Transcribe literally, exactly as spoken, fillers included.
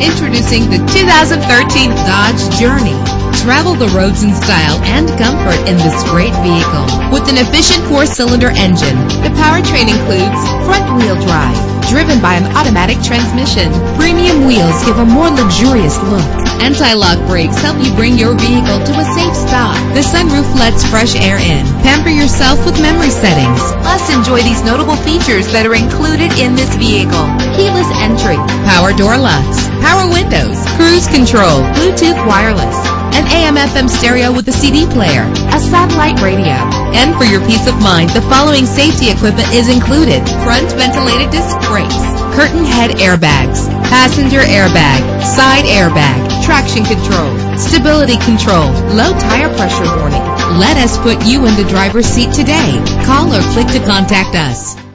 Introducing the two thousand thirteen Dodge Journey. Travel the roads in style and comfort in this great vehicle. With an efficient four-cylinder engine, the powertrain includes front-wheel drive, driven by an automatic transmission. Premium wheels give a more luxurious look. Anti-lock brakes help you bring your vehicle to a safe stop. The sunroof lets fresh air in. Pamper yourself with memory settings. Plus, enjoy these notable features that are included in this vehicle: keyless entry, power door locks, power windows, cruise control, Bluetooth wireless, an A M F M stereo with a C D player, a satellite radio. And for your peace of mind, the following safety equipment is included: front ventilated disc brakes, curtain head airbags, passenger airbag, side airbag, traction control, stability control, low tire pressure warning. Let us put you in the driver's seat today. Call or click to contact us.